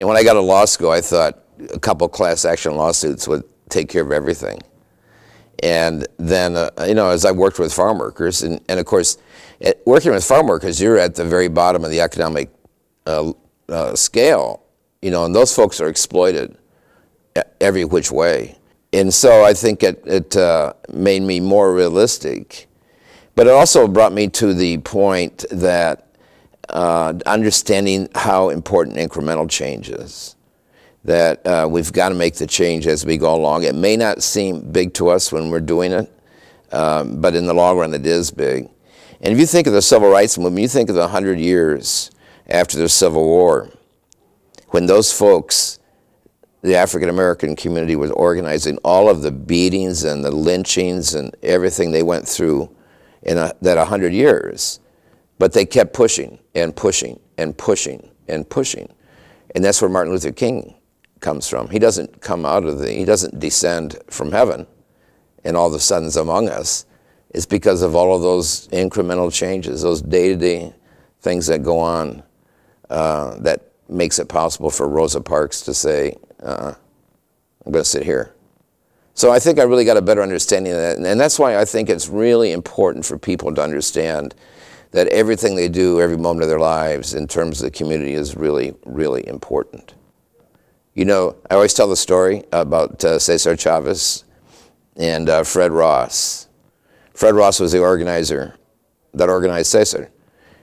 And when I got to law school, I thought a couple class action lawsuits would take care of everything. And then, you know, as I worked with farm workers, and of course, working with farm workers, you're at the very bottom of the economic scale, you know, and those folks are exploited every which way. And so I think it made me more realistic. But it also brought me to the point that understanding how important incremental change is, that we've got to make the change as we go along. It may not seem big to us when we're doing it, but in the long run it is big. And if you think of the Civil Rights Movement, you think of the 100 years after the Civil War, when those folks, the African-American community, was organizing, all of the beatings and the lynchings and everything they went through in that 100 years. But they kept pushing and pushing and pushing and pushing. And that's where Martin Luther King comes from. He doesn't come out of he doesn't descend from heaven and all the sons among us. It's because of all of those incremental changes, those day-to-day things that go on that makes it possible for Rosa Parks to say, I'm going to sit here. So I think I really got a better understanding of that. And that's why I think it's really important for people to understand that everything they do, every moment of their lives in terms of the community is really, really important. You know, I always tell the story about Cesar Chavez and Fred Ross. Fred Ross was the organizer that organized Cesar.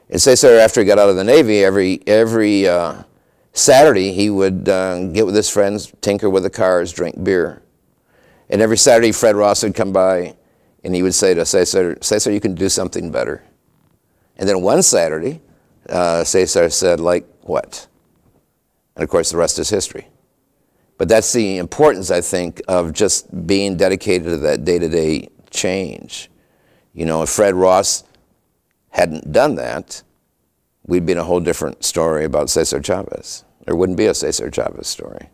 And Cesar, after he got out of the Navy, every Saturday he would get with his friends, tinker with the cars, drink beer. And every Saturday Fred Ross would come by and he would say to Cesar, "Cesar, you can do something better." And then one Saturday, Cesar said, "Like what?" And of course the rest is history. But that's the importance, I think, of just being dedicated to that day-to-day change. You know, if Fred Ross hadn't done that, we'd be in a whole different story about Cesar Chavez. There wouldn't be a Cesar Chavez story.